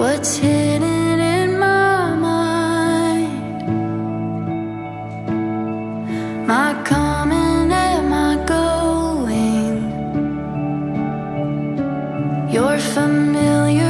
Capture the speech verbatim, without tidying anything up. what's hidden in my mind, my coming and my going. You're familiar.